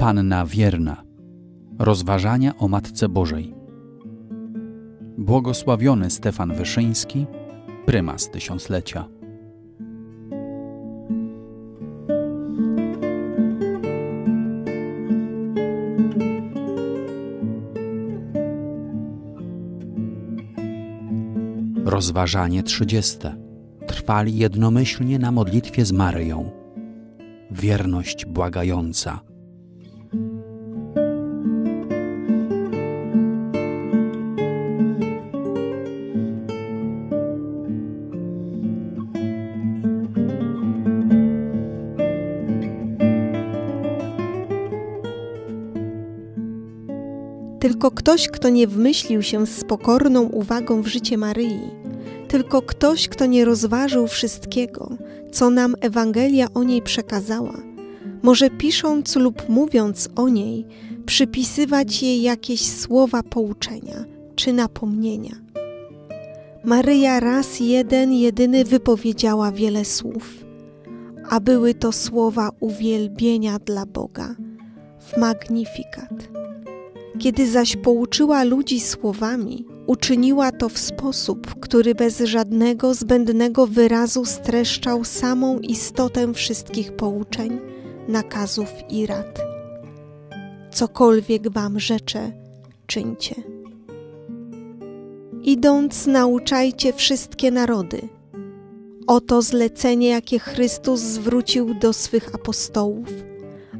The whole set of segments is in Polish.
Panna wierna. Rozważania o Matce Bożej. Błogosławiony Stefan Wyszyński, Prymas Tysiąclecia. Rozważanie 30. Trwali jednomyślnie na modlitwie z Maryją. Wierność błagająca. Tylko ktoś, kto nie wmyślił się z pokorną uwagą w życie Maryi, tylko ktoś, kto nie rozważył wszystkiego, co nam Ewangelia o niej przekazała, może pisząc lub mówiąc o niej, przypisywać jej jakieś słowa pouczenia czy napomnienia. Maryja raz jeden, jedyny wypowiedziała wiele słów, a były to słowa uwielbienia dla Boga w Magnificat. Kiedy zaś pouczyła ludzi słowami, uczyniła to w sposób, który bez żadnego zbędnego wyrazu streszczał samą istotę wszystkich pouczeń, nakazów i rad. Cokolwiek wam rzeczę, czyńcie. Idąc, nauczajcie wszystkie narody. Oto zlecenie, jakie Chrystus zwrócił do swych apostołów,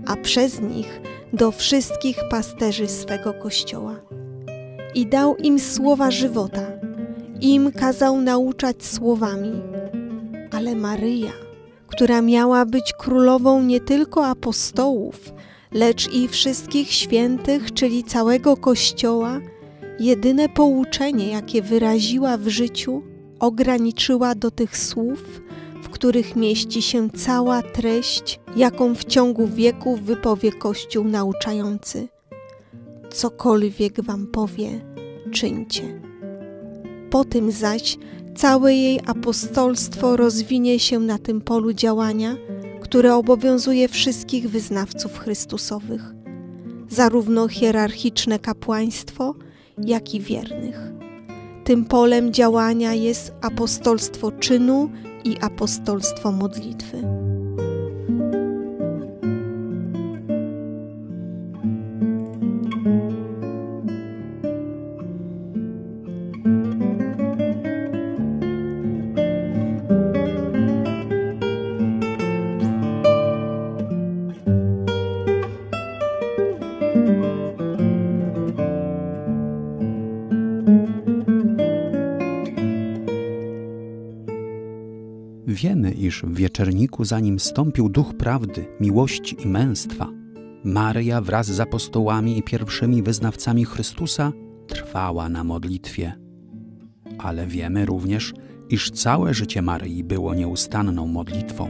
a przez nich do wszystkich pasterzy swego Kościoła. I dał im słowa żywota, im kazał nauczać słowami. Ale Maryja, która miała być królową nie tylko apostołów, lecz i wszystkich świętych, czyli całego Kościoła, jedyne pouczenie, jakie wyraziła w życiu, ograniczyła do tych słów, w których mieści się cała treść, jaką w ciągu wieków wypowie Kościół nauczający. Cokolwiek wam powie, czyńcie. Po tym zaś całe jej apostolstwo rozwinie się na tym polu działania, które obowiązuje wszystkich wyznawców Chrystusowych, zarówno hierarchiczne kapłaństwo, jak i wiernych. Tym polem działania jest apostolstwo czynu i apostolstwo modlitwy. Wiemy, iż w Wieczerniku, zanim stąpił Duch Prawdy, miłości i męstwa, Maryja wraz z apostołami i pierwszymi wyznawcami Chrystusa trwała na modlitwie. Ale wiemy również, iż całe życie Maryi było nieustanną modlitwą.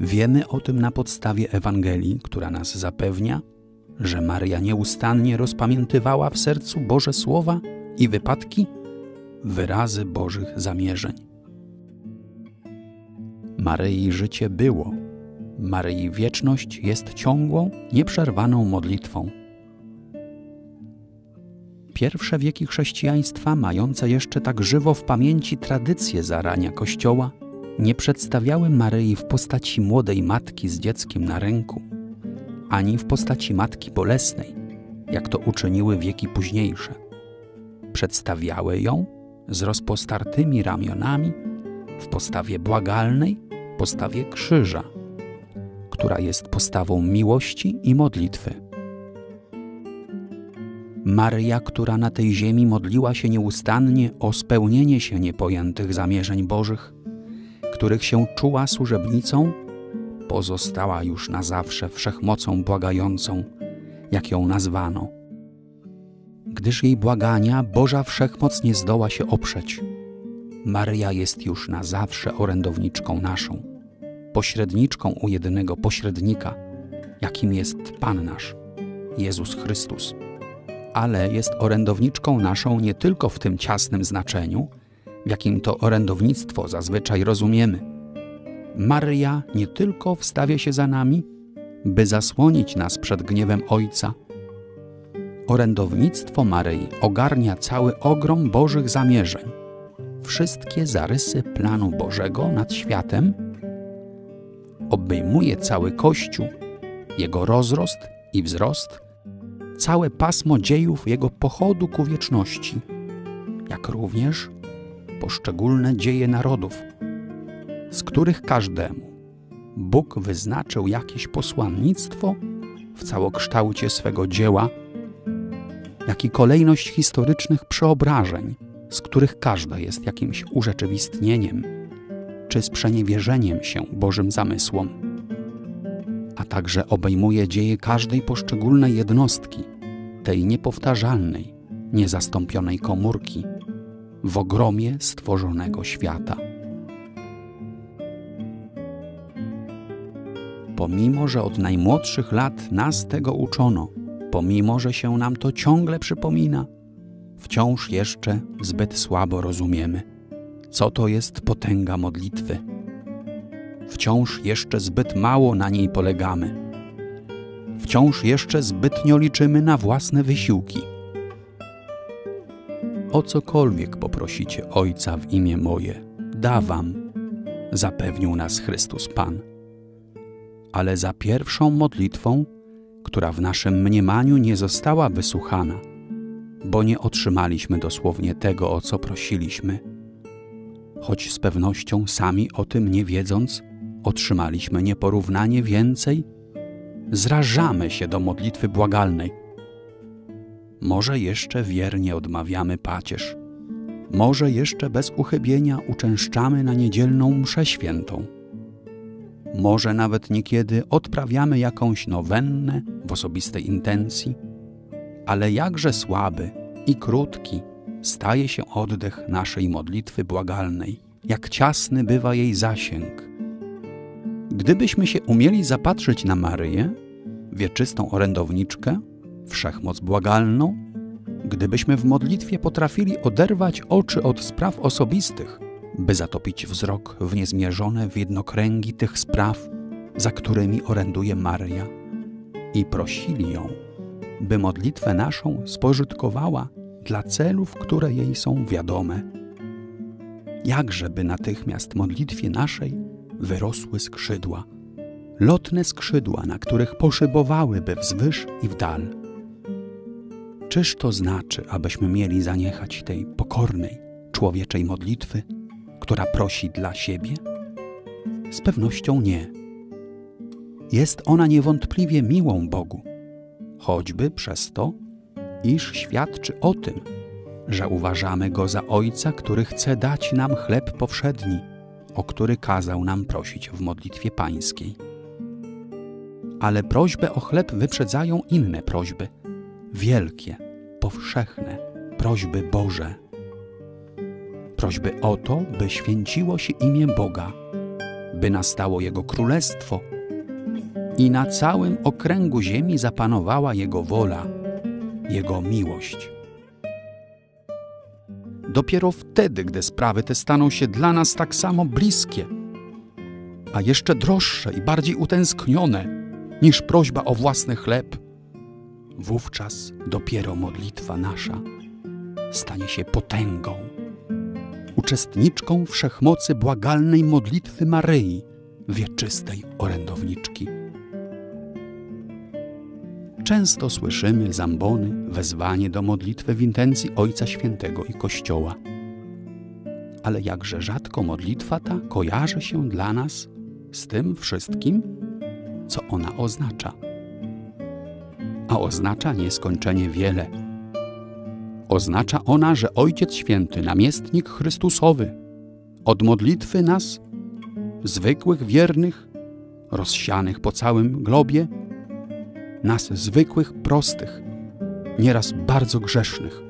Wiemy o tym na podstawie Ewangelii, która nas zapewnia, że Maryja nieustannie rozpamiętywała w sercu Boże słowa i wypadki, wyrazy Bożych zamierzeń. Maryi życie było. Maryi wieczność jest ciągłą, nieprzerwaną modlitwą. Pierwsze wieki chrześcijaństwa, mające jeszcze tak żywo w pamięci tradycje zarania Kościoła, nie przedstawiały Maryi w postaci młodej matki z dzieckiem na ręku, ani w postaci matki bolesnej, jak to uczyniły wieki późniejsze. Przedstawiały ją z rozpostartymi ramionami w postawie błagalnej, postawie krzyża, która jest postawą miłości i modlitwy. Maryja, która na tej ziemi modliła się nieustannie o spełnienie się niepojętych zamierzeń Bożych, których się czuła służebnicą, pozostała już na zawsze wszechmocą błagającą, jak ją nazwano. Gdyż jej błagania Boża wszechmoc nie zdoła się oprzeć. Maryja jest już na zawsze orędowniczką naszą, pośredniczką u jedynego pośrednika, jakim jest Pan nasz, Jezus Chrystus. Ale jest orędowniczką naszą nie tylko w tym ciasnym znaczeniu, w jakim to orędownictwo zazwyczaj rozumiemy. Maryja nie tylko wstawia się za nami, by zasłonić nas przed gniewem Ojca. Orędownictwo Maryi ogarnia cały ogrom Bożych zamierzeń, wszystkie zarysy planu Bożego nad światem, obejmuje cały Kościół, jego rozrost i wzrost, całe pasmo dziejów jego pochodu ku wieczności, jak również poszczególne dzieje narodów, z których każdemu Bóg wyznaczył jakieś posłannictwo w całokształcie swego dzieła, jak i kolejność historycznych przeobrażeń, z których każda jest jakimś urzeczywistnieniem czy sprzeniewierzeniem się Bożym zamysłom, a także obejmuje dzieje każdej poszczególnej jednostki, tej niepowtarzalnej, niezastąpionej komórki w ogromie stworzonego świata. Pomimo, że od najmłodszych lat nas tego uczono, pomimo, że się nam to ciągle przypomina, wciąż jeszcze zbyt słabo rozumiemy, co to jest potęga modlitwy. Wciąż jeszcze zbyt mało na niej polegamy. Wciąż jeszcze zbytnio liczymy na własne wysiłki. O cokolwiek poprosicie Ojca w imię moje, da wam, zapewnił nas Chrystus Pan. Ale za pierwszą modlitwą, która w naszym mniemaniu nie została wysłuchana, bo nie otrzymaliśmy dosłownie tego, o co prosiliśmy, choć z pewnością sami o tym nie wiedząc, otrzymaliśmy nieporównanie więcej, zrażamy się do modlitwy błagalnej. Może jeszcze wiernie odmawiamy pacierz, może jeszcze bez uchybienia uczęszczamy na niedzielną mszę świętą, może nawet niekiedy odprawiamy jakąś nowennę w osobistej intencji, ale jakże słaby i krótki staje się oddech naszej modlitwy błagalnej, jak ciasny bywa jej zasięg. Gdybyśmy się umieli zapatrzyć na Maryję, wieczystą orędowniczkę, wszechmoc błagalną, gdybyśmy w modlitwie potrafili oderwać oczy od spraw osobistych, by zatopić wzrok w niezmierzone widnokręgi tych spraw, za którymi oręduje Maryja, i prosili ją, by modlitwę naszą spożytkowała dla celów, które jej są wiadome. Jakżeby natychmiast modlitwie naszej wyrosły skrzydła, lotne skrzydła, na których poszybowałyby wzwyż i w dal. Czyż to znaczy, abyśmy mieli zaniechać tej pokornej, człowieczej modlitwy, która prosi dla siebie? Z pewnością nie. Jest ona niewątpliwie miłą Bogu, choćby przez to, iż świadczy o tym, że uważamy Go za Ojca, który chce dać nam chleb powszedni, o który kazał nam prosić w modlitwie pańskiej. Ale prośbę o chleb wyprzedzają inne prośby, wielkie, powszechne prośby Boże. Prośby o to, by święciło się imię Boga, by nastało Jego królestwo i na całym okręgu ziemi zapanowała Jego wola, Jego miłość. Dopiero wtedy, gdy sprawy te staną się dla nas tak samo bliskie, a jeszcze droższe i bardziej utęsknione niż prośba o własny chleb, wówczas dopiero modlitwa nasza stanie się potęgą, uczestniczką wszechmocy błagalnej modlitwy Maryi, wieczystej orędowniczki. Często słyszymy zambony, wezwanie do modlitwy w intencji Ojca Świętego i Kościoła. Ale jakże rzadko modlitwa ta kojarzy się dla nas z tym wszystkim, co ona oznacza. A oznacza nieskończenie wiele. Oznacza ona, że Ojciec Święty, namiestnik Chrystusowy, od modlitwy nas, zwykłych wiernych, rozsianych po całym globie, nas zwykłych, prostych, nieraz bardzo grzesznych,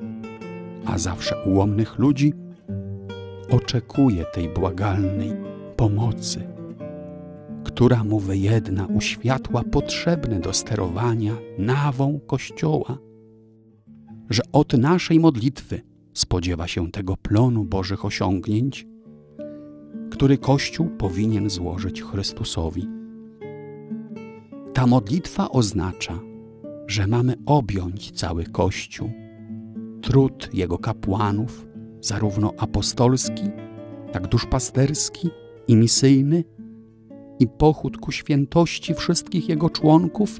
a zawsze ułomnych ludzi, oczekuje tej błagalnej pomocy, która mu wyjedna uświatła potrzebne do sterowania nawą Kościoła, że od naszej modlitwy spodziewa się tego plonu Bożych osiągnięć, który Kościół powinien złożyć Chrystusowi. Ta Ta modlitwa oznacza, że mamy objąć cały Kościół, trud jego kapłanów, zarówno apostolski, jak duszpasterski i misyjny, i pochód ku świętości wszystkich jego członków,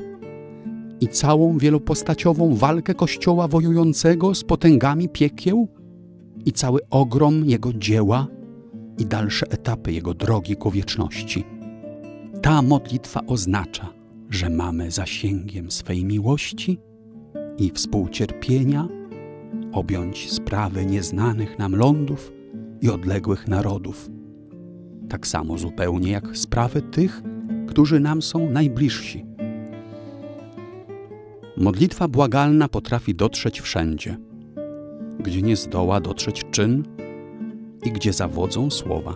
i całą wielopostaciową walkę Kościoła wojującego z potęgami piekieł, i cały ogrom jego dzieła i dalsze etapy jego drogi ku wieczności. Ta modlitwa oznacza, że mamy zasięgiem swej miłości i współcierpienia objąć sprawy nieznanych nam lądów i odległych narodów, tak samo zupełnie jak sprawy tych, którzy nam są najbliżsi. Modlitwa błagalna potrafi dotrzeć wszędzie, gdzie nie zdoła dotrzeć czyn i gdzie zawodzą słowa.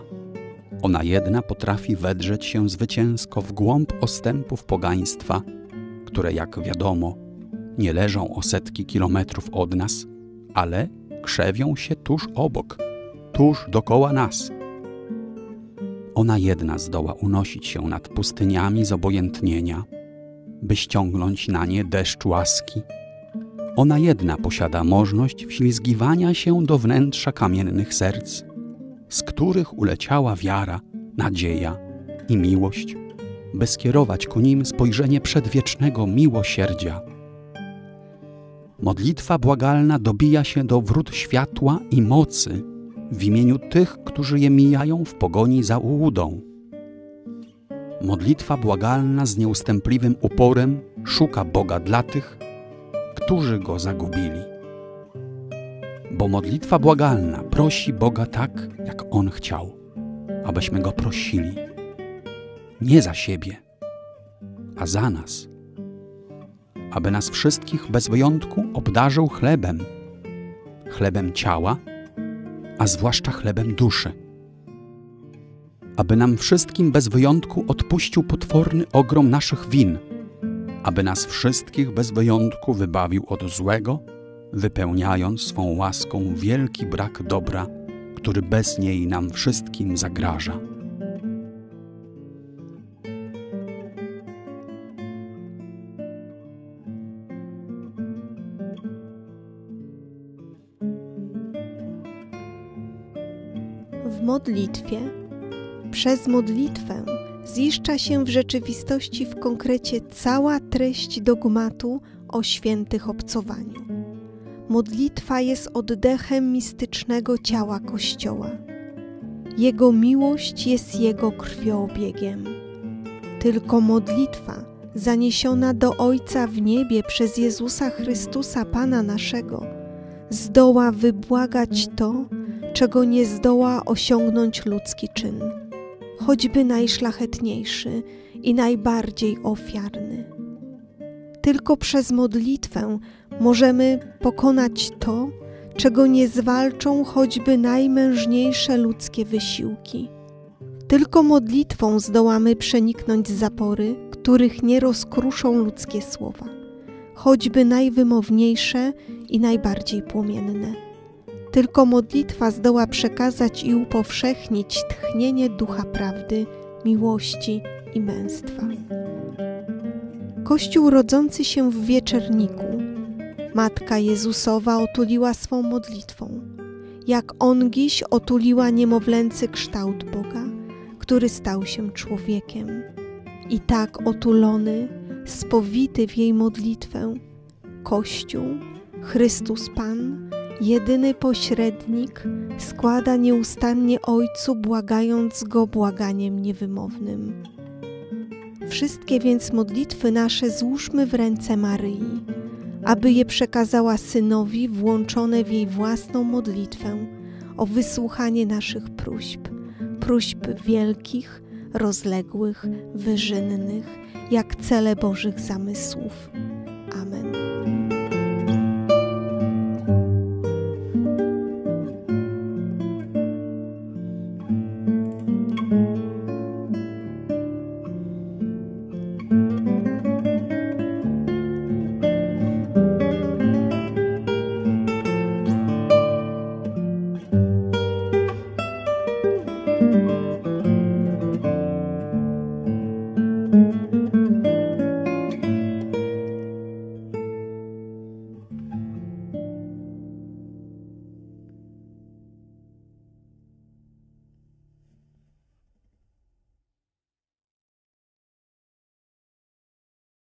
Ona jedna potrafi wedrzeć się zwycięsko w głąb ostępów pogaństwa, które, jak wiadomo, nie leżą o setki kilometrów od nas, ale krzewią się tuż obok, tuż dokoła nas. Ona jedna zdoła unosić się nad pustyniami zobojętnienia, by ściągnąć na nie deszcz łaski. Ona jedna posiada możność wślizgiwania się do wnętrza kamiennych serc, z których uleciała wiara, nadzieja i miłość, by skierować ku nim spojrzenie przedwiecznego miłosierdzia. Modlitwa błagalna dobija się do wrót światła i mocy w imieniu tych, którzy je mijają w pogoni za ułudą. Modlitwa błagalna z nieustępliwym uporem szuka Boga dla tych, którzy Go zagubili. Bo modlitwa błagalna prosi Boga tak, jak On chciał, abyśmy Go prosili. Nie za siebie, a za nas. Aby nas wszystkich bez wyjątku obdarzył chlebem. Chlebem ciała, a zwłaszcza chlebem duszy. Aby nam wszystkim bez wyjątku odpuścił potworny ogrom naszych win. Aby nas wszystkich bez wyjątku wybawił od złego, wypełniając swą łaską wielki brak dobra, który bez niej nam wszystkim zagraża. W modlitwie, przez modlitwę ziszcza się w rzeczywistości w konkrecie cała treść dogmatu o świętych obcowaniu. Modlitwa jest oddechem mistycznego ciała Kościoła. Jego miłość jest Jego krwioobiegiem. Tylko modlitwa, zaniesiona do Ojca w niebie przez Jezusa Chrystusa Pana naszego, zdoła wybłagać to, czego nie zdoła osiągnąć ludzki czyn, choćby najszlachetniejszy i najbardziej ofiarny. Tylko przez modlitwę możemy pokonać to, czego nie zwalczą choćby najmężniejsze ludzkie wysiłki. Tylko modlitwą zdołamy przeniknąć zapory, których nie rozkruszą ludzkie słowa, choćby najwymowniejsze i najbardziej płomienne. Tylko modlitwa zdoła przekazać i upowszechnić tchnienie Ducha Prawdy, miłości i męstwa. Kościół rodzący się w Wieczerniku, Matka Jezusowa otuliła swą modlitwą, jak On dziś otuliła niemowlęcy kształt Boga, który stał się człowiekiem. I tak otulony, spowity w jej modlitwę, Kościół, Chrystus Pan, jedyny pośrednik, składa nieustannie Ojcu, błagając Go błaganiem niewymownym. Wszystkie więc modlitwy nasze złóżmy w ręce Maryi, aby je przekazała Synowi włączone w jej własną modlitwę o wysłuchanie naszych próśb, próśb wielkich, rozległych, wyżynnych, jak cele Bożych zamysłów. Amen.